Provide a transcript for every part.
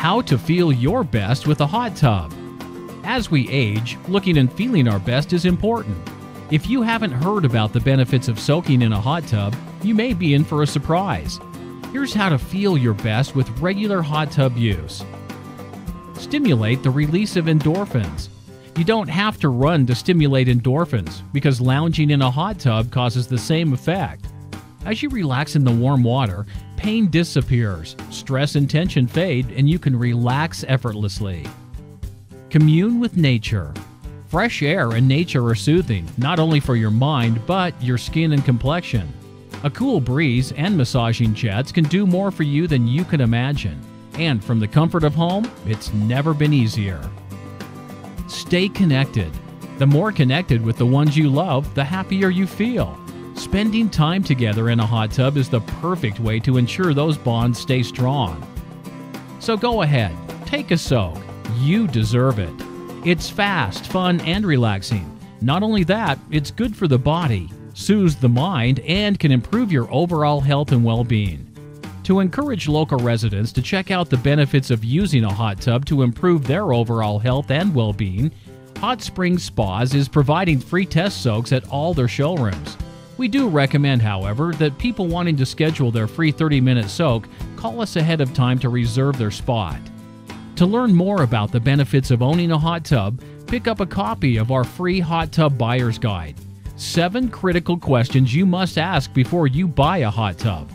how to feel your best with a hot tub. As we age, looking and feeling our best is important. If you haven't heard about the benefits of soaking in a hot tub, you may be in for a surprise. Here's how to feel your best with regular hot tub use. Stimulate the release of endorphins. You don't have to run to stimulate endorphins because lounging in a hot tub causes the same effect. As you relax in the warm water, pain disappears, stress and tension fade, and you can relax effortlessly. Commune with nature. Fresh air and nature are soothing, not only for your mind, but your skin and complexion. A cool breeze and massaging jets can do more for you than you can imagine. And from the comfort of home, it's never been easier. Stay connected. The more connected with the ones you love, the happier you feel. Spending time together in a hot tub is the perfect way to ensure those bonds stay strong. So go ahead, take a soak. You deserve it. It's fast, fun, and relaxing. Not only that, it's good for the body, soothes the mind, and can improve your overall health and well-being. To encourage local residents to check out the benefits of using a hot tub to improve their overall health and well-being, Hot Spring Spas is providing free test soaks at all their showrooms. We do recommend, however, that people wanting to schedule their free 30-minute soak call us ahead of time to reserve their spot. To learn more about the benefits of owning a hot tub, pick up a copy of our free Hot Tub Buyer's Guide. 7 critical questions you must ask before you buy a hot tub.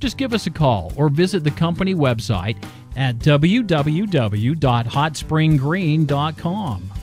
Just give us a call or visit the company website at www.hotspringgreen.com.